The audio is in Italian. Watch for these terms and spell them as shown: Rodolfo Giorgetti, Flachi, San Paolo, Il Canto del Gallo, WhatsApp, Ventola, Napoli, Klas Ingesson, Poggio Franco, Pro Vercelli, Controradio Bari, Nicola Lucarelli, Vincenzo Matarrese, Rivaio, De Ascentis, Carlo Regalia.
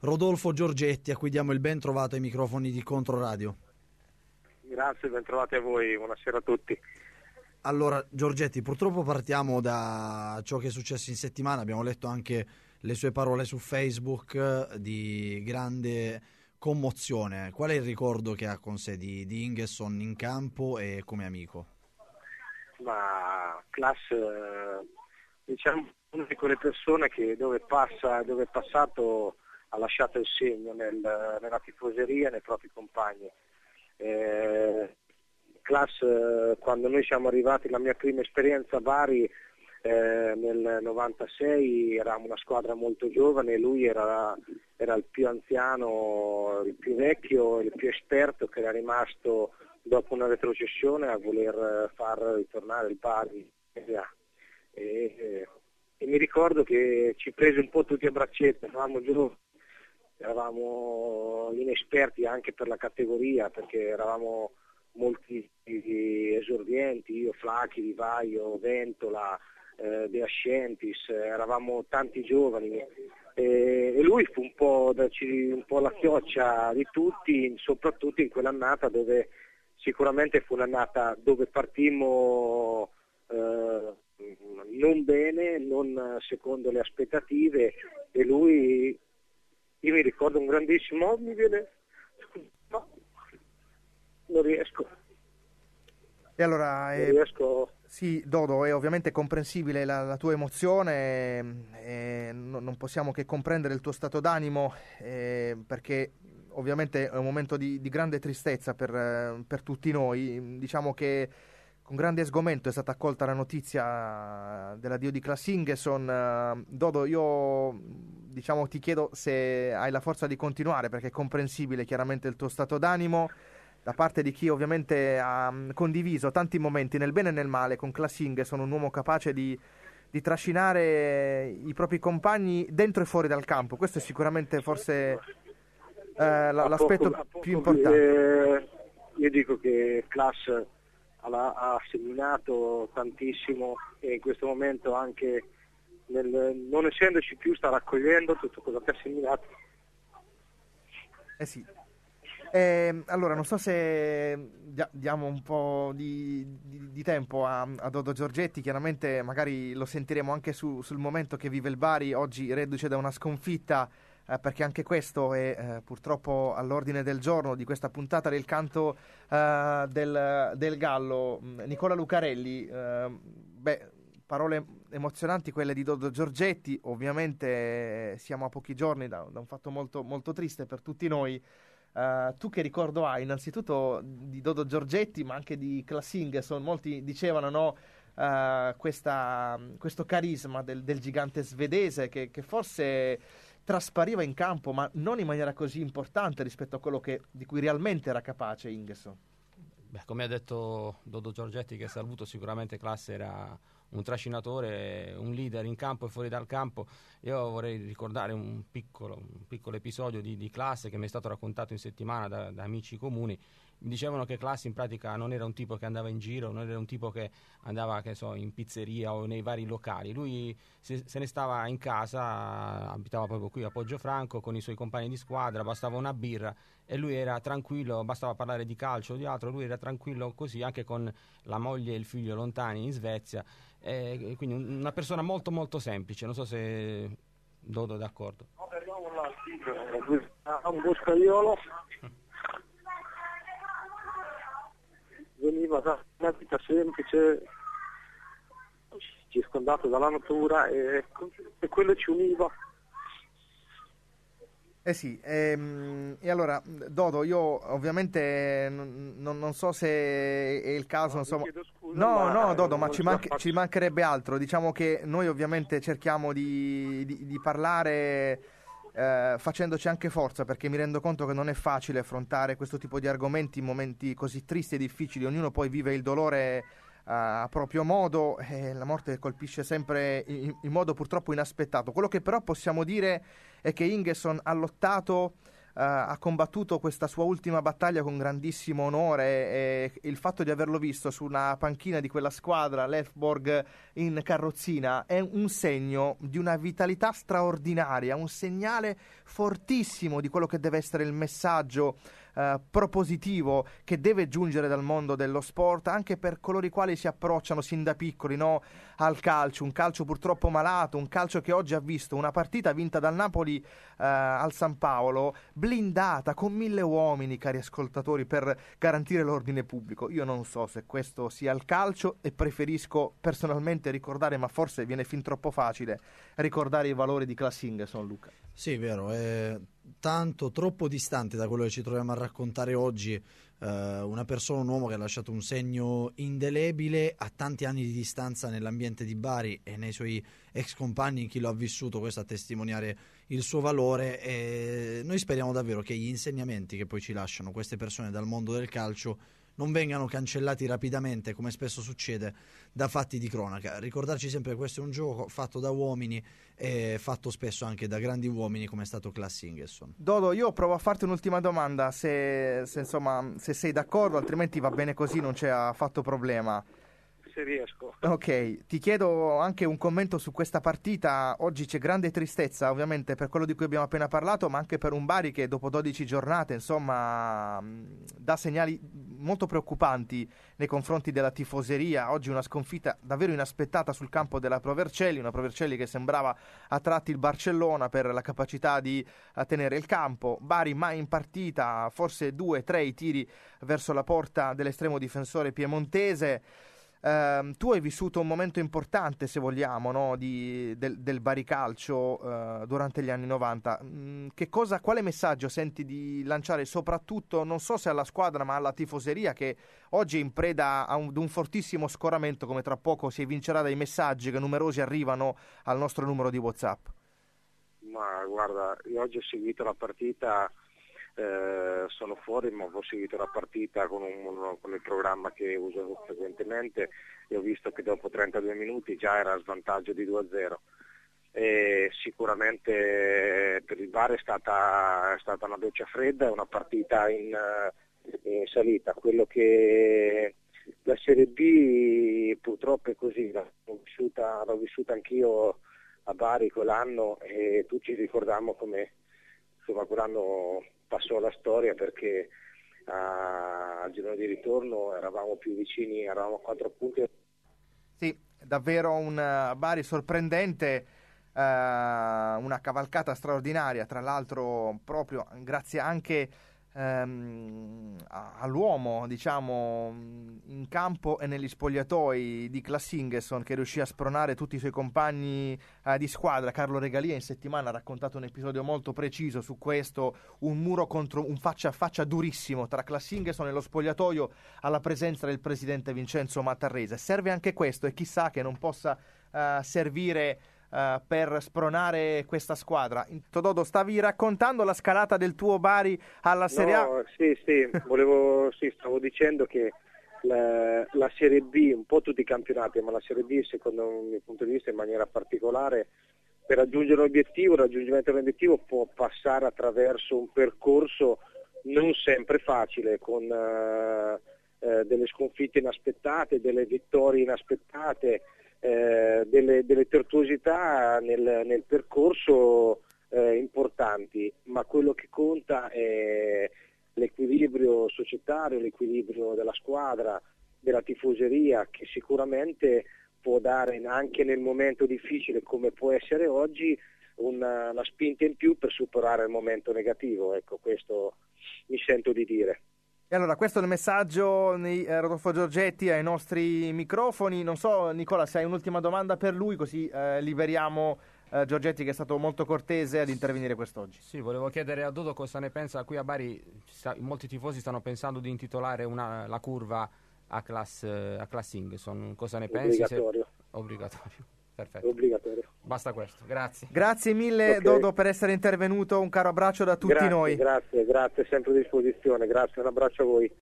Rodolfo Giorgetti, a cui diamo il ben trovato ai microfoni di Controradio. Grazie, ben trovati a voi, buonasera a tutti. Allora Giorgetti, purtroppo partiamo da ciò che è successo in settimana, abbiamo letto anche le sue parole su Facebook di grande commozione. Qual è il ricordo che ha con sé di Ingesson in campo e come amico? Ma Klas, diciamo, una di quelle persone che dove è passato ha lasciato il segno nella tifoseria e nei propri compagni. Klas, quando noi siamo arrivati, la mia prima esperienza a Bari nel 96, eravamo una squadra molto giovane e lui era il più anziano, il più vecchio, il più esperto, che era rimasto dopo una retrocessione a voler far ritornare il Bari. E mi ricordo che ci prese un po' tutti a braccetto, eravamo giovani, eravamo inesperti anche per la categoria, perché eravamo molti esordienti, io, Flachi, Rivaio, Ventola, De Ascentis, eravamo tanti giovani e lui fu un po' la chioccia di tutti, soprattutto in quell'annata dove sicuramente fu un'annata dove partimmo non bene, non secondo le aspettative, e lui, io mi ricordo un grandissimo, mi viene, no, non riesco. E allora sì, Dodo, è ovviamente comprensibile la tua emozione, non possiamo che comprendere il tuo stato d'animo, perché ovviamente è un momento di grande tristezza per tutti noi. Diciamo che con grande sgomento è stata accolta la notizia dell'addio di Klas Ingesson. Dodo, io diciamo ti chiedo se hai la forza di continuare, perché è comprensibile chiaramente il tuo stato d'animo, da parte di chi ovviamente ha condiviso tanti momenti nel bene e nel male con Klas Ingesson, un uomo capace di trascinare i propri compagni dentro e fuori dal campo. Questo è sicuramente forse l'aspetto più importante. Io dico che Klas ha seminato tantissimo e in questo momento, anche non essendoci più, sta raccogliendo tutto quello che ha seminato. Eh sì. Allora non so se diamo un po' di tempo a Dodo Giorgetti, chiaramente magari lo sentiremo anche sul momento che vive il Bari, oggi reduce da una sconfitta, perché anche questo è purtroppo all'ordine del giorno di questa puntata del Canto del Gallo. Nicola Lucarelli, parole emozionanti quelle di Dodo Giorgetti, ovviamente siamo a pochi giorni da un fatto molto, molto triste per tutti noi. Tu che ricordo hai innanzitutto di Dodo Giorgetti, ma anche di Klas Ingesson? Molti dicevano, no, questo carisma del gigante svedese che forse traspariva in campo, ma non in maniera così importante rispetto a quello di cui realmente era capace Ingesson. Beh, come ha detto Dodo Giorgetti, che saluto, sicuramente Klas era un trascinatore, un leader in campo e fuori dal campo. Io vorrei ricordare un piccolo episodio di Klas che mi è stato raccontato in settimana da amici comuni. Mi dicevano che Klas in pratica non era un tipo che andava in giro, non era un tipo che andava, che so, in pizzeria o nei vari locali. Lui se ne stava in casa, abitava proprio qui a Poggio Franco con i suoi compagni di squadra, bastava una birra e lui era tranquillo, bastava parlare di calcio o di altro, lui era tranquillo così, anche con la moglie e il figlio lontani in Svezia. Quindi una persona molto molto semplice, non so se Dodo è d'accordo. Un boscaiolo veniva da una vita semplice, circondato dalla natura, e quello ci univa. Eh sì, e allora Dodo, io ovviamente non so se è il caso, no, insomma, scusa, no Dodo, ma ci mancherebbe altro. Diciamo che noi ovviamente cerchiamo di parlare facendoci anche forza, perché mi rendo conto che non è facile affrontare questo tipo di argomenti in momenti così tristi e difficili. Ognuno poi vive il dolore a proprio modo, la morte colpisce sempre in modo purtroppo inaspettato. Quello che però possiamo dire è che Ingesson ha lottato ha combattuto questa sua ultima battaglia con grandissimo onore, e il fatto di averlo visto su una panchina di quella squadra, l'Elfborg, in carrozzina, è un segno di una vitalità straordinaria, un segnale fortissimo di quello che deve essere il messaggio propositivo che deve giungere dal mondo dello sport anche per coloro i quali si approcciano sin da piccoli, no, al calcio, un calcio purtroppo malato, un calcio che oggi ha visto una partita vinta dal Napoli al San Paolo, blindata con 1.000 uomini, cari ascoltatori, per garantire l'ordine pubblico. Io non so se questo sia il calcio e preferisco personalmente ricordare, ma forse viene fin troppo facile, ricordare i valori di Klas Ingesson, Luca. Sì, è vero, è tanto, troppo distante da quello che ci troviamo a raccontare oggi, una persona, un uomo che ha lasciato un segno indelebile a tanti anni di distanza nell'ambiente di Bari e nei suoi ex compagni, chi lo ha vissuto, questo a testimoniare il suo valore. E noi speriamo davvero che gli insegnamenti che poi ci lasciano queste persone dal mondo del calcio non vengano cancellati rapidamente, come spesso succede, da fatti di cronaca. Ricordarci sempre che questo è un gioco fatto da uomini e fatto spesso anche da grandi uomini, come è stato Klas Ingesson. Dodo, io provo a farti un'ultima domanda, se sei d'accordo, altrimenti va bene così, non c'è affatto problema. Se riesco. Ok, ti chiedo anche un commento su questa partita. Oggi c'è grande tristezza, ovviamente, per quello di cui abbiamo appena parlato, ma anche per un Bari che dopo 12 giornate, insomma, dà segnali molto preoccupanti nei confronti della tifoseria. Oggi una sconfitta davvero inaspettata sul campo della Pro Vercelli, una Pro Vercelli che sembrava a tratti il Barcellona per la capacità di tenere il campo. Bari mai in partita, forse 2-3 i tiri verso la porta dell'estremo difensore piemontese. Tu hai vissuto un momento importante, se vogliamo, no? del Baricalcio durante gli anni 90. Quale messaggio senti di lanciare soprattutto, non so se alla squadra ma alla tifoseria, che oggi è in preda ad un fortissimo scoramento, come tra poco si evincerà dai messaggi che numerosi arrivano al nostro numero di WhatsApp? Ma guarda, io oggi ho seguito la partita, sono fuori, ma ho seguito la partita con il programma che uso frequentemente e ho visto che dopo 32 minuti già era svantaggio di 2-0. E sicuramente per il Bari è stata una doccia fredda, è una partita in salita. Quello che la Serie B purtroppo è così, l'ho vissuta anch'io a Bari quell'anno, e tutti ci ricordiamo come, insomma, quell'anno passò la storia, perché al giorno di ritorno eravamo più vicini, eravamo a 4 punti. Sì, davvero un Bari sorprendente, una cavalcata straordinaria, tra l'altro proprio grazie anche all'uomo, diciamo, in campo e negli spogliatoi di Klas Ingesson, che riuscì a spronare tutti i suoi compagni di squadra. Carlo Regalia in settimana ha raccontato un episodio molto preciso su questo, un muro contro un faccia a faccia durissimo tra Klas Ingesson e lo spogliatoio, alla presenza del presidente Vincenzo Matarrese. Serve anche questo, e chissà che non possa servire per spronare questa squadra. Dodo, stavi raccontando la scalata del tuo Bari alla Serie A? No, sì, stavo dicendo che la Serie B, un po' tutti i campionati, ma la Serie B, secondo il mio punto di vista, in maniera particolare, per raggiungere un obiettivo, il raggiungimento dell'obiettivo può passare attraverso un percorso non sempre facile, con delle sconfitte inaspettate, delle vittorie inaspettate, delle tortuosità nel percorso importanti, ma quello che conta è l'equilibrio societario, l'equilibrio della squadra, della tifoseria, che sicuramente può dare anche nel momento difficile come può essere oggi una spinta in più per superare il momento negativo. Ecco, questo mi sento di dire. E allora questo è il messaggio di Rodolfo Giorgetti ai nostri microfoni. Non so, Nicola, se hai un'ultima domanda per lui, così liberiamo Giorgetti, che è stato molto cortese ad intervenire quest'oggi. Sì, volevo chiedere a Dodo cosa ne pensa. Qui a Bari molti tifosi stanno pensando di intitolare la curva a Klas Ingesson. Cosa ne pensi? Obbligatorio. Perfetto. Obbligatorio. Basta questo, grazie. Grazie mille, okay. Dodo, per essere intervenuto, un caro abbraccio da tutti noi. Grazie, sempre a disposizione, grazie, un abbraccio a voi.